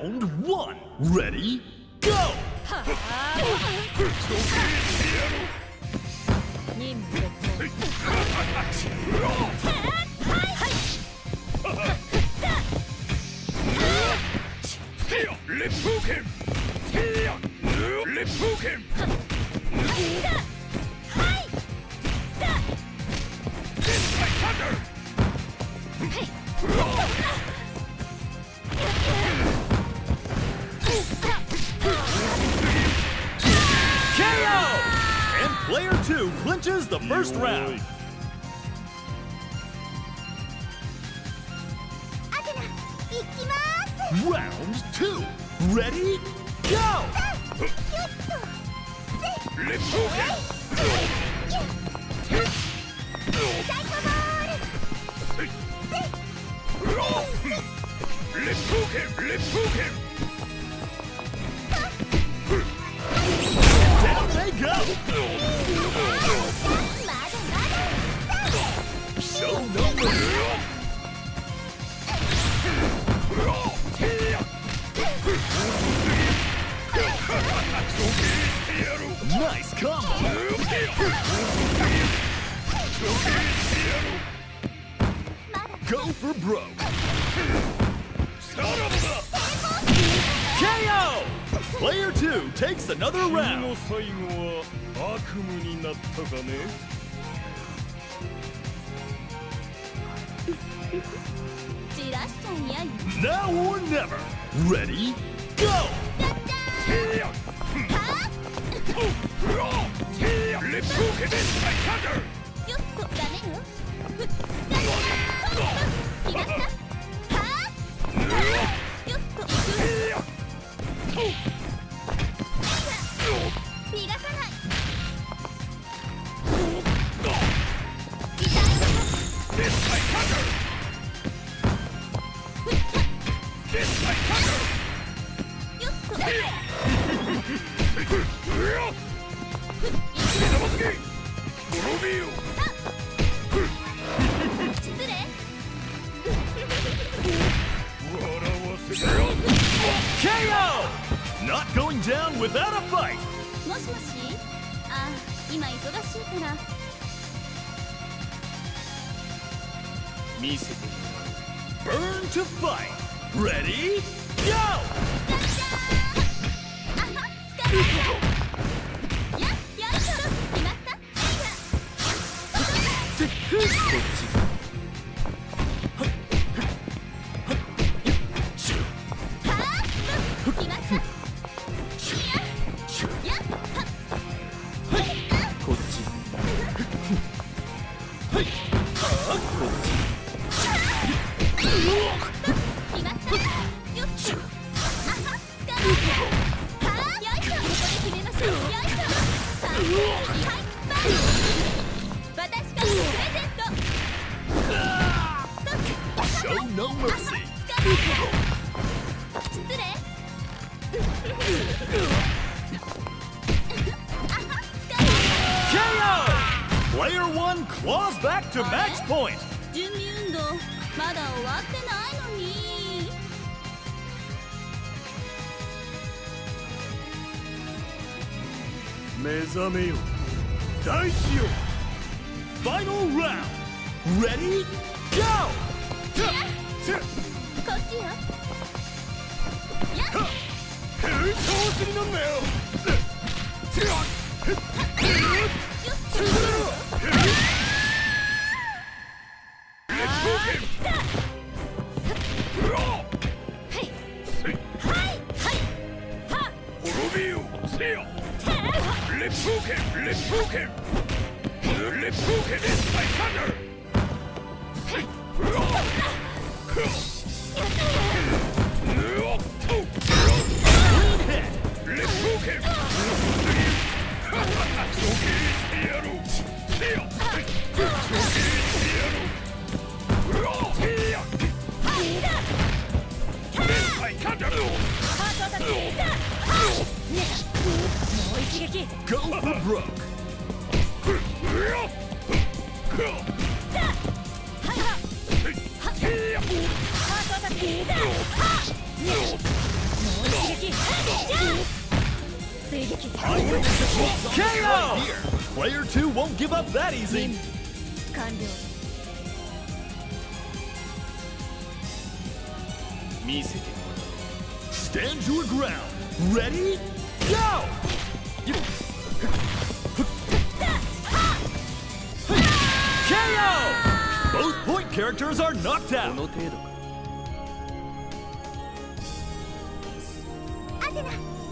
Round one, ready, go! Let's hook him! Let's hook him! This is my thunder! Player 2 clinches the first round. Athena, ikimasu. Round 2. Ready? Go! Let's go. Let's go. Let's go. Go! Show no mercy! Nice combo! Go for broke! Player 2 takes another round. Now or never. Ready? Go! KO! Not going down without a fight! Burn to fight! Ready? Go! Show no mercy. KO! Player 1 claws back to match point. Final round. Ready? Go! Let's hook him! Let's hook him! Let's hook him! It's my thunder! Clean head! Let's hook him! It's my thunder! Go for broke. KO! Player 2 won't give up that easy. Stand your ground. Ready? Go! KO! Both point characters are knocked out. Athena,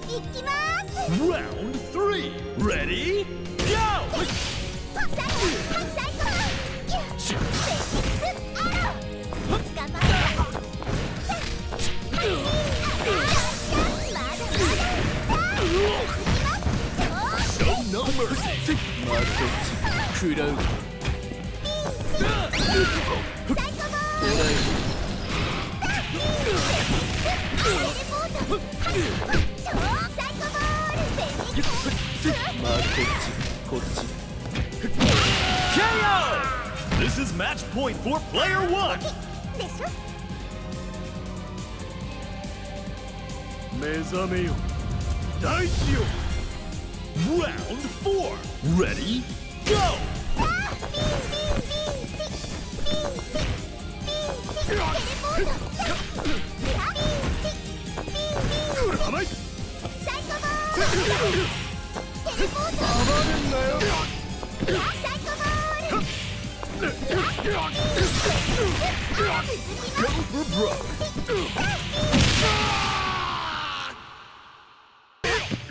ikimasu. Round 3. Ready? Go! No mercy! My foot. Kudo. KO! This is match point for player 1. Mezame yo. Daichi yo. Round 4. Ready? Go! Go for broke.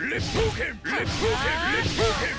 レッドポケンレッドポケンレッドポケン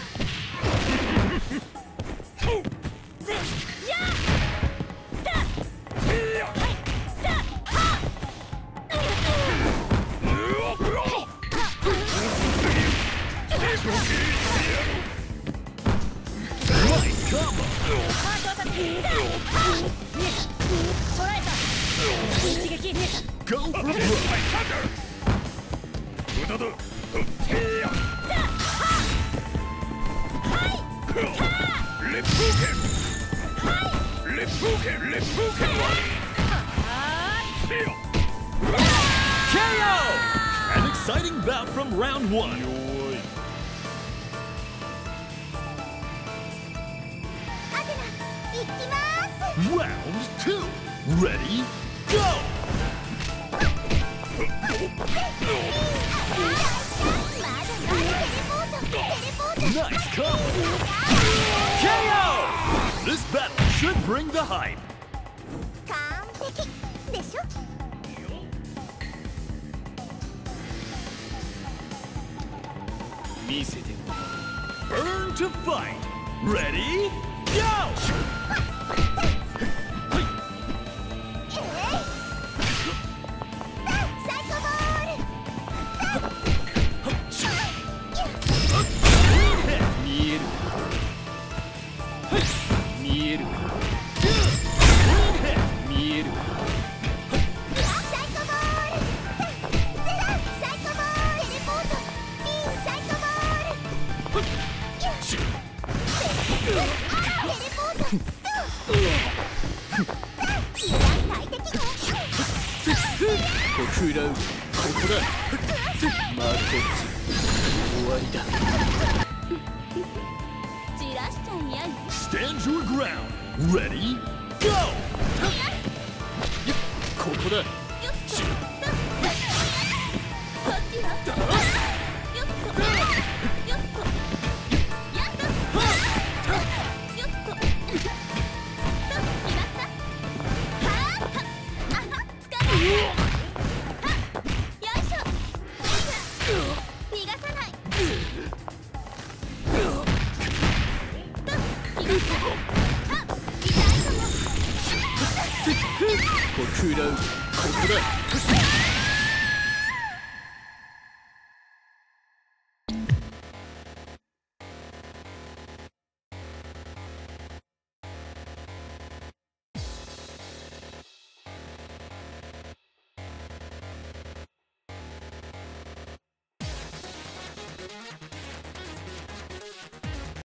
KO! An exciting bout from round 1. Round 2. Ready? Go! Nice combo! KO! This battle should bring the hype! Burn to fight! Ready? Go! Stand your ground. Ready? Go! ここだ。 ここだ